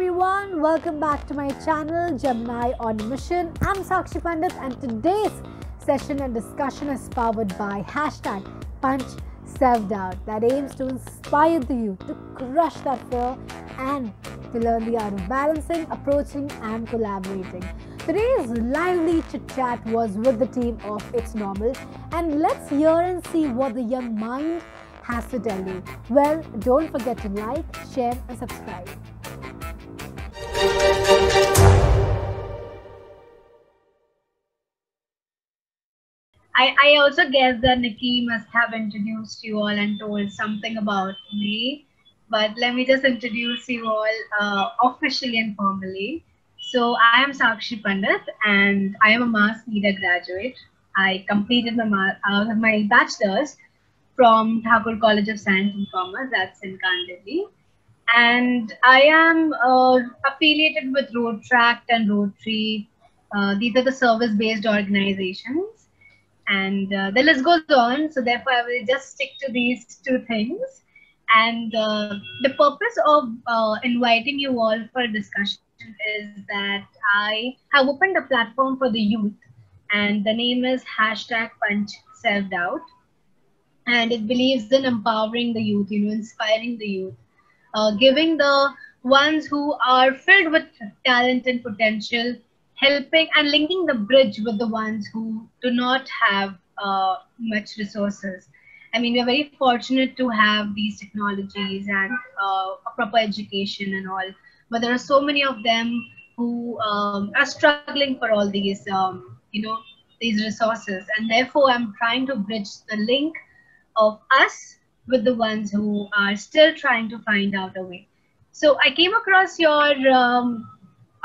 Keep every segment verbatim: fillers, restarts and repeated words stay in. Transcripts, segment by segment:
everyone, welcome back to my channel Gemini on a Mission. I'm Sakshi Pandit and today's session and discussion is powered by hashtag Punch Self Doubt that aims to inspire the youth to crush that fear and to learn the art of balancing, approaching and collaborating. Today's lively chit-chat was with the team of It's Normal and let's hear and see what the young mind has to tell you. Well, don't forget to like, share and subscribe. I, I also guess that Nikki must have introduced you all and told something about me. But let me just introduce you all uh, officially and formally. So I am Sakshi Pandit and I am a mass media graduate. I completed my, uh, my bachelor's from Thakur College of Science and Commerce, that's in Kandivali. And I am uh, affiliated with Road Tract and Rotary. Uh, these are the service-based organizations. And uh, the list goes on, so therefore I will just stick to these two things. And uh, the purpose of uh, inviting you all for a discussion is that I have opened a platform for the youth and the name is hashtag Punch Self Doubt. And it believes in empowering the youth, you know, inspiring the youth, uh, giving the ones who are filled with talent and potential, helping and linking the bridge with the ones who do not have uh, much resources. I mean, we're very fortunate to have these technologies and uh, a proper education and all, but there are so many of them who um, are struggling for all these, um, you know, these resources. And therefore, I'm trying to bridge the link of us with the ones who are still trying to find out a way. So I came across your um,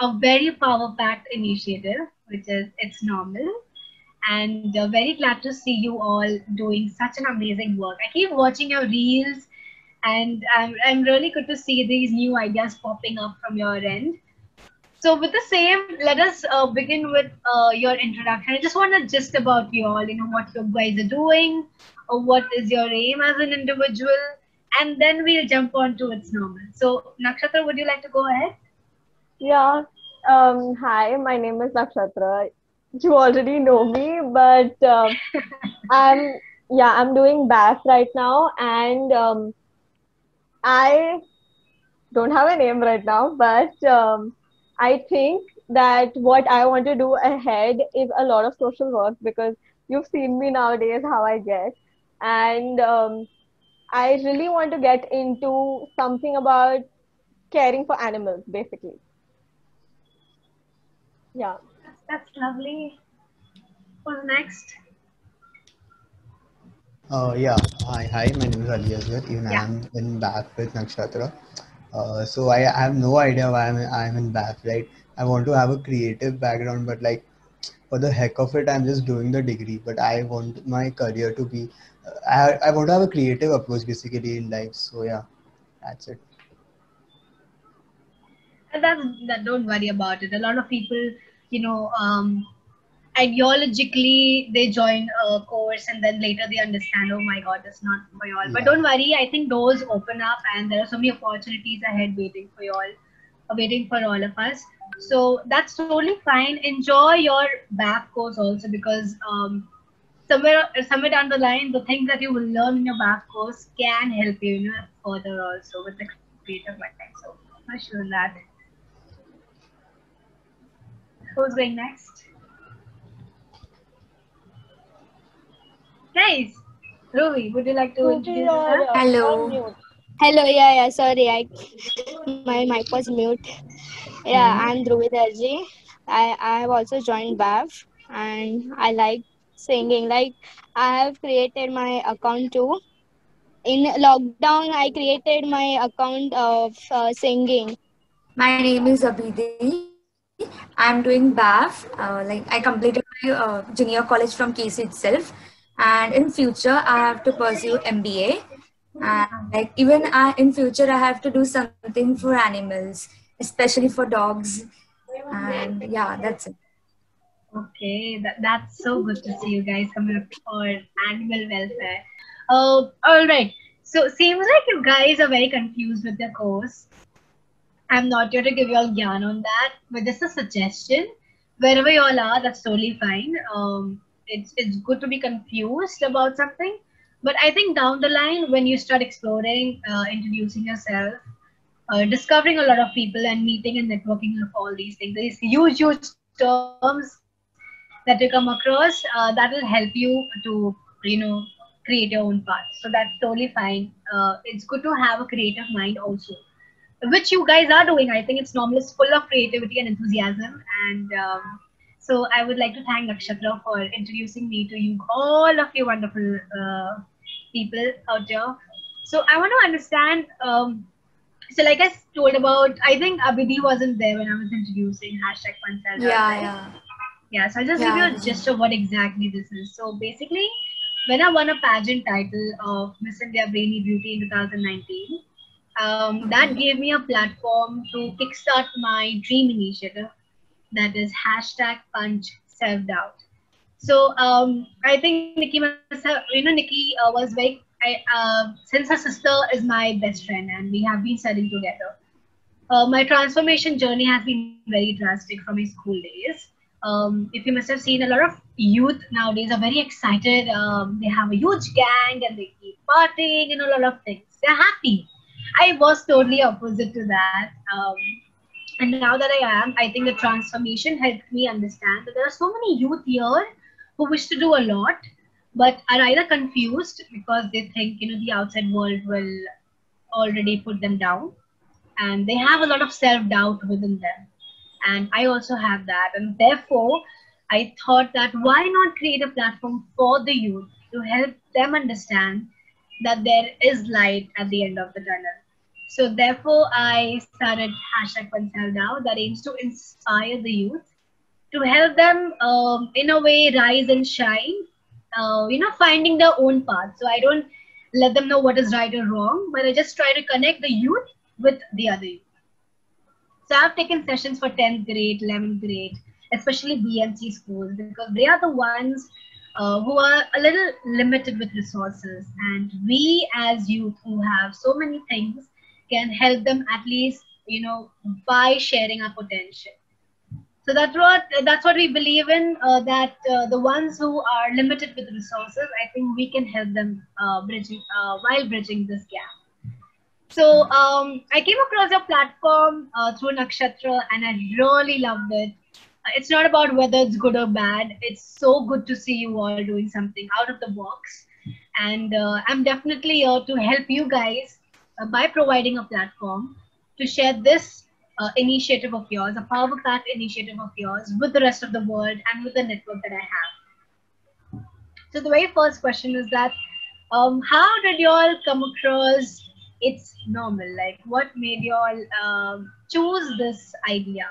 a very power-packed initiative, which is It's Normal. And uh, very glad to see you all doing such an amazing work. I keep watching your reels and I'm, I'm really good to see these new ideas popping up from your end. So with the same, let us uh, begin with uh, your introduction. I just want to gist about you all, you know, what you guys are doing, or what is your aim as an individual, and then we'll jump on to It's Normal. So Nakshatra, would you like to go ahead? Yeah. Um, hi, my name is Nakshatra. You already know me, but uh, I'm, yeah, I'm doing B A F right now and um, I don't have a name right now, but um, I think that what I want to do ahead is a lot of social work because you've seen me nowadays how I get. And um, I really want to get into something about caring for animals, basically. Yeah. That's lovely. Who's next? Uh, yeah. Hi, hi. My name is Ali Azhar. Even yeah. I'm in B A F with Nakshatra. Uh, so I, I have no idea why I'm, I'm in B A F, right? I want to have a creative background, but like for the heck of it, I'm just doing the degree. But I want my career to be, uh, I, I want to have a creative approach basically in life. So yeah, that's it. And that's, that, don't worry about it. A lot of people, you know, um, ideologically they join a course and then later they understand, oh my God, that's not for y'all. Yeah. But don't worry, I think doors open up and there are so many opportunities ahead waiting for y'all, uh, waiting for all of us. So that's totally fine. Enjoy your B A F course also because um, somewhere, somewhere down the line, the things that you will learn in your B A F course can help you, you know, further also with the creative mindset. So I'm sure that. Who's going next? Nice. Dhruvi, would you like to introduce her? Hello. Hello, yeah, yeah. Sorry, I my mic was mute. Yeah, mm-hmm. I'm Dhruvi Darji. I, I have also joined B A F and I like singing. Like, I have created my account too. In lockdown, I created my account of uh, singing. My name is Abhiti. I'm doing B A F, uh, like I completed my uh, junior college from K C itself and in future I have to pursue M B A and like even I, in future I have to do something for animals, especially for dogs and yeah, that's it. Okay, that, that's so good to see you guys coming up for animal welfare. Oh, all right. So seems like you guys are very confused with the course. I'm not here to give you all gyan on that, but just a suggestion. Wherever you all are, that's totally fine. Um, it's, it's good to be confused about something. But I think down the line, when you start exploring, uh, introducing yourself, uh, discovering a lot of people and meeting and networking of all these things, these huge, huge terms that you come across, uh, that will help you to, you know, create your own path. So that's totally fine. Uh, it's good to have a creative mind also, which you guys are doing. I think It's Normal is full of creativity and enthusiasm. And um, so I would like to thank Nakshatra for introducing me to you, all of you wonderful uh, people out there. So I want to understand, um, so like I told about, I think Abhiti wasn't there when I was introducing hashtag Punch Self Doubt. Yeah, yeah. Yeah, so I'll just yeah, give you a gist of what exactly this is. So basically, when I won a pageant title of Miss India Brainy Beauty in two thousand nineteen, um, that gave me a platform to kickstart my dream initiative, that is hashtag Punch Self Doubt. So um, I think Nikki, have, you know, Nikki uh, was very, I, uh, since her sister is my best friend and we have been studying together, uh, my transformation journey has been very drastic from my school days. Um, if you must have seen, a lot of youth nowadays are very excited. Um, they have a huge gang and they keep partying and a lot of things. They're happy. I was totally opposite to that. Um, and now that I am, I think the transformation helped me understand that there are so many youth here who wish to do a lot, but are either confused because they think, you know, the outside world will already put them down, and they have a lot of self-doubt within them. And I also have that. And therefore, I thought that why not create a platform for the youth to help them understand that there is light at the end of the tunnel. So therefore, I started hashtag Punch Self Doubt, that aims to inspire the youth, to help them um, in a way rise and shine, uh, you know, finding their own path. So I don't let them know what is right or wrong, but I just try to connect the youth with the other youth. So I've taken sessions for tenth grade, eleventh grade, especially B M C schools, because they are the ones uh, who are a little limited with resources. And we as youth who have so many things can help them at least, you know, by sharing our potential. So that's what, that's what we believe in, uh, that uh, the ones who are limited with resources, I think we can help them uh, bridging, uh, while bridging this gap. So um, I came across your platform uh, through Nakshatra, and I really loved it. Uh, it's not about whether it's good or bad. It's so good to see you all doing something out of the box. And uh, I'm definitely here to help you guys uh, by providing a platform to share this uh, initiative of yours, a power-packed initiative of yours, with the rest of the world and with the network that I have. So the very first question is that, um, how did you all come across It's Normal? Like, what made you all um, choose this idea?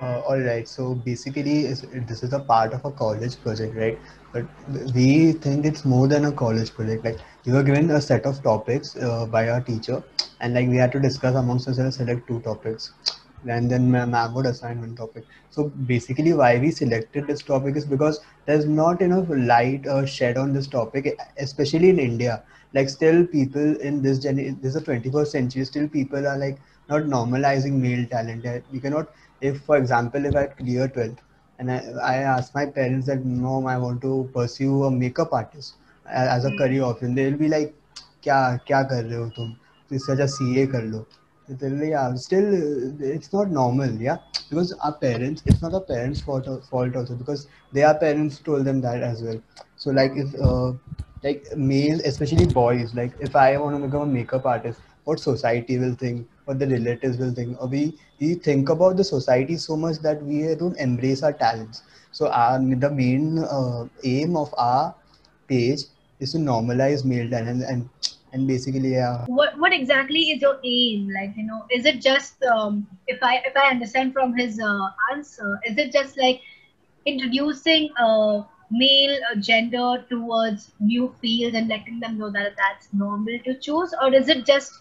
Uh, all right. So basically, it's, this is a part of a college project, right? But we think it's more than a college project. Like, we were given a set of topics uh, by our teacher, and like we had to discuss amongst ourselves, select two topics, and then ma'am would assign one topic. So basically, why we selected this topic is because there's not enough light or shed on this topic, especially in India. Like, still people in this gen, this is the twenty-first century, still people are like not normalizing male talent. You cannot, if for example, if I clear twelfth and I, I ask my parents that no, I want to pursue a makeup artist as a career option, they'll be like, kya kya kar rahe ho tum? Such a C A kar lo. Yeah, still it's not normal, yeah, because our parents, it's not our parents' fault, fault also, because their parents told them that as well. So like if uh, like males, especially boys, like if I want to become a makeup artist, what society will think, what the relatives will think, or we, we think about the society so much that we don't embrace our talents. So our, the main uh, aim of our page is to normalize male talent, and, and And basically, yeah. What what exactly is your aim? Like, you know, is it just um, if I if I understand from his uh, answer, is it just like introducing a male gender towards new fields and letting them know that that's normal to choose, or is it just,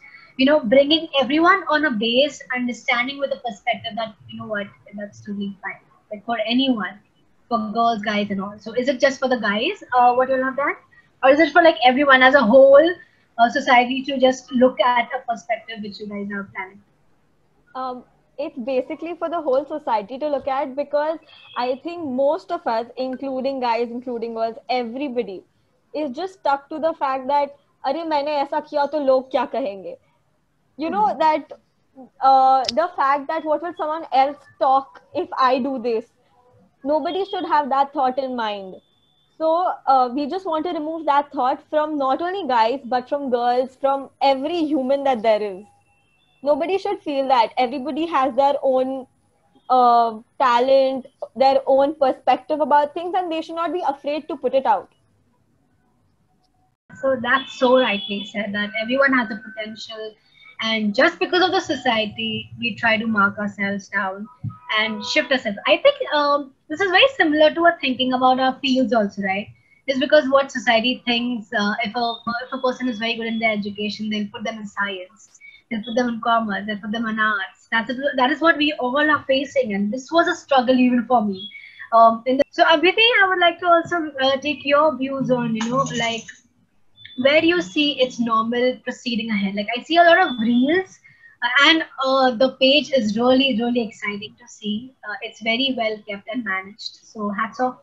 you know, bringing everyone on a base, understanding with a perspective that, you know what, that's totally fine, like for anyone, for girls, guys, and all. So is it just for the guys? Uh, what you'll have done, or is it for like everyone as a whole? uh, society to just look at a perspective which you guys are planning? Um, it's basically for the whole society to look at, because I think most of us, including guys, including girls, everybody is just stuck to the fact that, "Arey, maine aisa kiya to log kya kahenge?" You know, mm-hmm. that uh, the fact that what will someone else talk if I do this? Nobody should have that thought in mind. So uh, we just want to remove that thought from not only guys, but from girls, from every human that there is. Nobody should feel that. Everybody has their own uh, talent, their own perspective about things, and they should not be afraid to put it out. So that's so rightly said, that everyone has the potential. And just because of the society, we try to mark ourselves down and shift ourselves. I think um, this is very similar to our thinking about our fields also, right? It's because what society thinks, uh, if, a, if a person is very good in their education, they'll put them in science, they'll put them in commerce, they'll put them in arts. That's a, that is what we all are facing. And this was a struggle even for me. Um, in the, so Abhiti, I would like to also uh, take your views on, you know, like, where do you see It's Normal proceeding ahead? Like, I see a lot of reels, uh, and uh, the page is really, really exciting to see. Uh, it's very well kept and managed. So hats off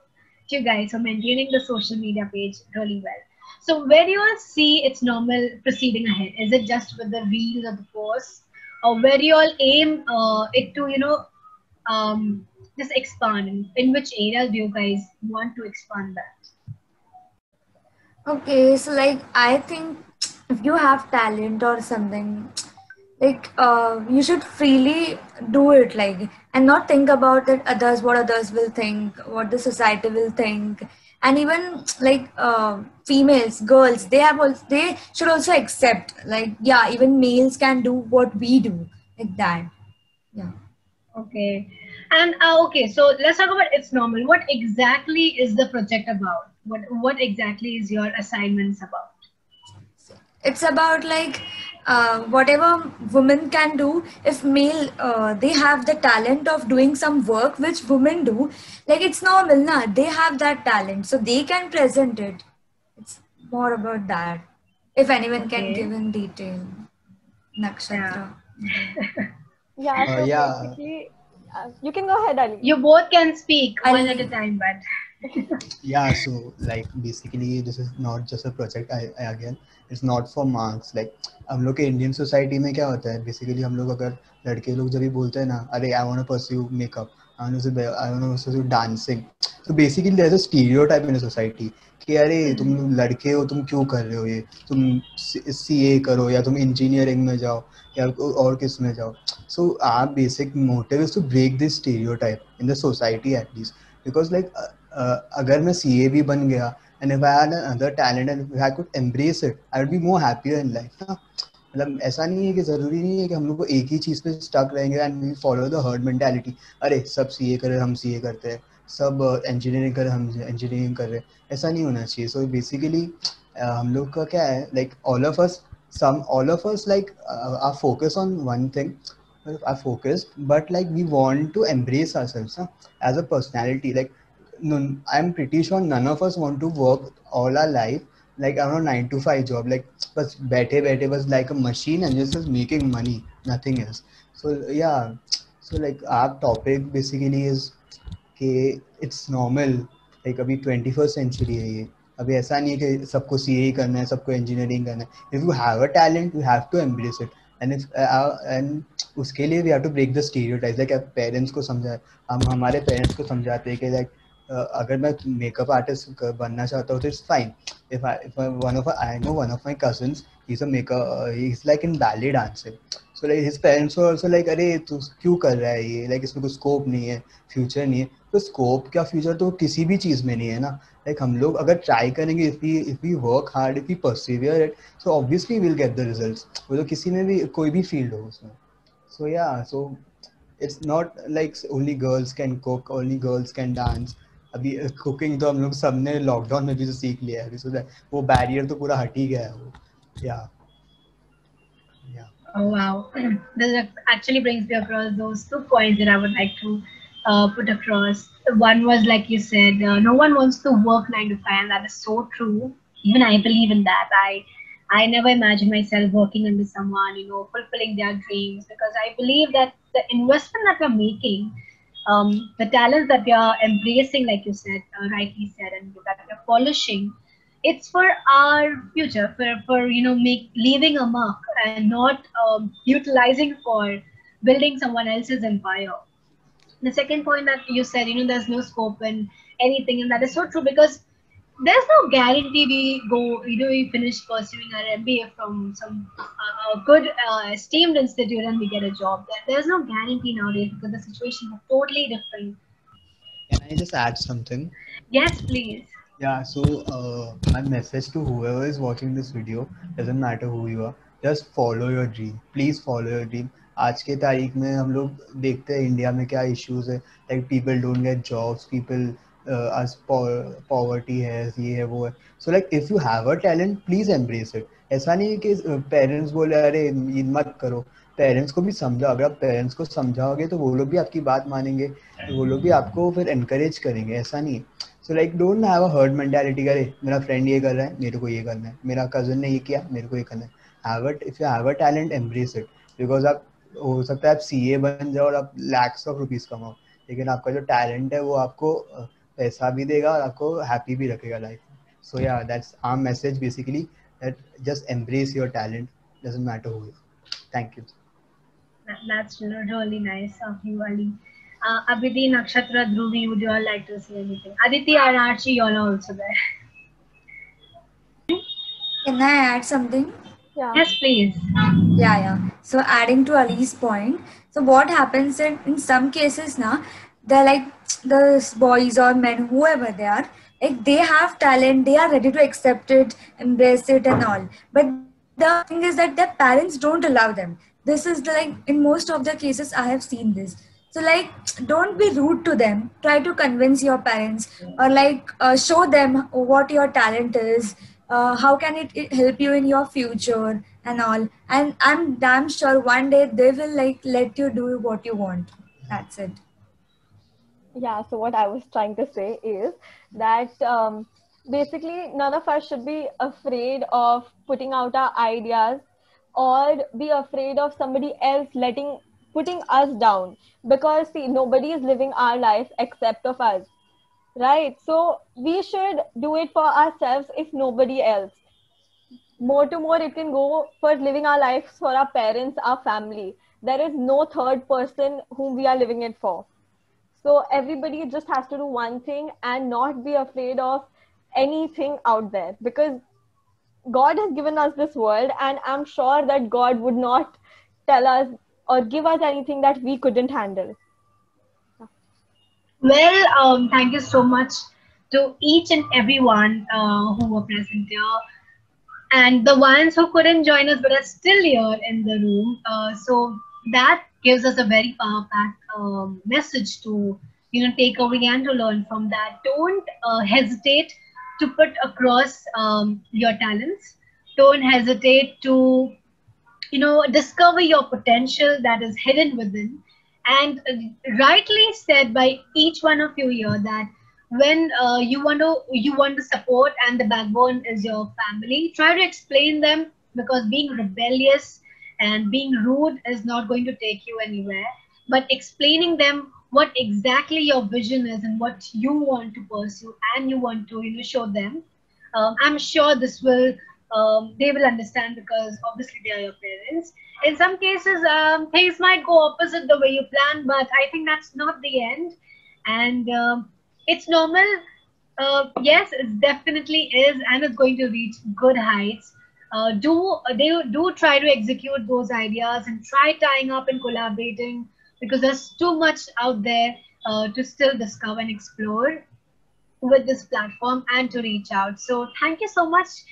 to you guys for maintaining the social media page really well. So where do you all see It's Normal proceeding ahead? Is it just with the reels or the posts? Or where do you all aim uh, it to, you know, um, just expand? In which area do you guys want to expand that? Okay, so like, I think if you have talent or something, like uh, you should freely do it, like, and not think about it, others, what others will think, what the society will think. And even like uh, females, girls, they have also, they should also accept, like, yeah, even males can do what we do, like that. Yeah. Okay. And uh, okay, so let's talk about It's Normal. What exactly is the project about? What what exactly is your assignments about? It's about like uh, whatever women can do. If male uh, they have the talent of doing some work which women do, like it's normal, na? They have that talent, so they can present it. It's more about that. If anyone okay. can give in detail, Nakshatra. Yeah. yeah. So uh, yeah. Basically, uh, you can go ahead, Ali. You both can speak Ali. One at a time, but. Yeah, so like basically this is not just a project. I, I again, it's not for marks. Like हम लोग के Indian society में क्या होता है? Basically हम लोग अगर लड़के लोग जब भी बोलते हैं ना, अरे I want to pursue makeup, I want to I want to pursue dancing. So basically there's a stereotype in the society कि अरे तुम लड़के हो, तुम क्यों कर रहे हो ये? तुम C A करो या तुम engineering में जाओ या और किस में जाओ? So our basic motive is to break this stereotype in the society at least, because like Uh, अगर मैं C A भी बन गया and if I had another talent and if I could embrace it, I would be more happier in life. मतलब ऐसा नहीं है कि ज़रूरी नहीं है कि हम लोग को एक ही चीज़ पे stuck रहेंगे and we follow the herd mentality. अरे सब C A कर रहे हम C A करते हैं, सब engineering कर रहे हम engineering कर रहे हैं, ऐसा नहीं होना चाहिए. So basically uh, हम लोग का क्या है, like all of us, some all of us like uh, are focused on one thing. Are focused, but like we want to embrace ourselves huh? as a personality. Like no, I'm pretty sure none of us want to work all our life like I don't know nine to five job, like but baithe baithe was like a machine and just was making money, nothing else. So yeah, so like our topic basically is कि it's normal, like अभी twenty-first century है ये, अभी ऐसा नहीं है कि सबको C A करना है, सबको engineering करना है. If you have a talent, you have to embrace it. And if uh, and उसके लिए we have to break the stereotypes. Like our parents को समझा, हम हमारे parents को समझाते हैं कि like Uh, अगर मैं मेकअप आर्टिस्ट बनना चाहता हूँ तो it's fine. If if one of I know one of my cousins he is a makeup, he is like in ballet dancing, so like his parents were also like अरे तू क्यों कर रहा है ये, लाइक इसमें कोई स्कोप नहीं है, फ्यूचर नहीं है. तो स्कोप क्या फ्यूचर तो किसी भी चीज़ में नहीं है ना. लाइक हम लोग अगर ट्राई करेंगे, if we if we work hard, if we persevere it, so obviously will get the results, वो तो किसी में भी कोई भी फील्ड हो उसमें. So yeah so it's not like only girls can cook, only girls can dance. अभी कुकिंग तो हम लोग सब ने लॉकडाउन में भी तो सीख लिया है अभी, सो दैट वो बैरियर तो पूरा हट ही गया है वो. Yeah yeah oh wow, this actually brings me across those two points that I would like to put across. One was like you said, no one wants to work nine to five, and that is so true. Even I believe in that. I I never imagined myself working under someone, you know, fulfilling their dreams, because I believe that the investment that we're making, um, the talents that we are embracing, like you said, uh, rightly said, and that we're polishing, it's for our future, for, for you know, make, leaving a mark and not um, utilizing for building someone else's empire. The second point that you said, you know, there's no scope in anything, and that is so true, because there's no guarantee we go, you know, we finish pursuing our M B A from some uh, good uh, esteemed institute and we get a job. There's no guarantee nowadays because the situations are totally different. Can I just add something? Yes, please. Yeah, so uh, my message to whoever is watching this video, doesn't matter who you are, just follow your dream. Please follow your dream. आज के तारीख में हम लोग देखते हैं India में क्या issues है, like people don't get jobs, people uh, as po- poverty है, ये है वो है. So like if you have a talent, please embrace it. ऐसा नहीं है कि parents बोले अरे ये मत करो. Parents को भी समझाओ. अगर आप parents को समझाओगे तो वो लोग भी आपकी बात मानेंगे, वो लोग भी आपको फिर encourage करेंगे. ऐसा नहीं है. So like don't have a herd mentality. अरे मेरा friend ये कर रहा है, मेरे को ये करना है. मेरा cousin ने ये किया, मेरे को ये करना है. Have it. If you have a talent, embrace it. Because आप हो सकता है आप C A बन जाओ और आप lakhs of rupees कमाओ, लेकिन आपका जो talent है वो आपको पैसा भी देगा और आपको happy भी रखेगा life. So yeah, that's our message basically, that just embrace your talent, doesn't matter who you are. Thank you. That's really nice of you, Ali. Uh, Abhiti, Nakshatra, Dhruvi, would you all like to say anything? Aditi and Archie, you all are also there. Can I add something? Yeah. Yes, please. Yeah, yeah. So adding to Ali's point, so what happens in, in some cases now, they're like the boys or men, whoever they are, like they have talent, they are ready to accept it, embrace it and all. But the thing is that their parents don't allow them. This is like, in most of the cases I have seen this. So like, don't be rude to them. Try to convince your parents or like uh, show them what your talent is. Uh, how can it, it help you in your future and all? And I'm damn sure one day they will like let you do what you want. That's it. Yeah. So what I was trying to say is that um, basically none of us should be afraid of putting out our ideas or be afraid of somebody else letting putting us down, because see, nobody is living our life except of us. Right, so we should do it for ourselves, if nobody else. More to more, it can go for living our lives for our parents, our family. There is no third person whom we are living it for. So everybody just has to do one thing and not be afraid of anything out there, because God has given us this world, and I'm sure that God would not tell us or give us anything that we couldn't handle. Well, um, thank you so much to each and everyone uh, who were present here, and the ones who couldn't join us but are still here in the room. Uh, so that gives us a very powerful um, message to, you know, take away and to learn from that. Don't uh, hesitate to put across um, your talents. Don't hesitate to, you know, discover your potential that is hidden within. And rightly said by each one of you here that when uh, you want to, you want the support and the backbone is your family, try to explain them, because being rebellious and being rude is not going to take you anywhere. But explaining them what exactly your vision is and what you want to pursue and you want to, you know, show them. Um, I'm sure this will, um, they will understand, because obviously they are your parents. In some cases, um, things might go opposite the way you plan, but I think that's not the end. And um, it's normal. Uh, yes, it definitely is, and it's going to reach good heights. Uh, do they do try to execute those ideas and try tying up and collaborating, because there's too much out there uh, to still discover and explore with this platform and to reach out. So thank you so much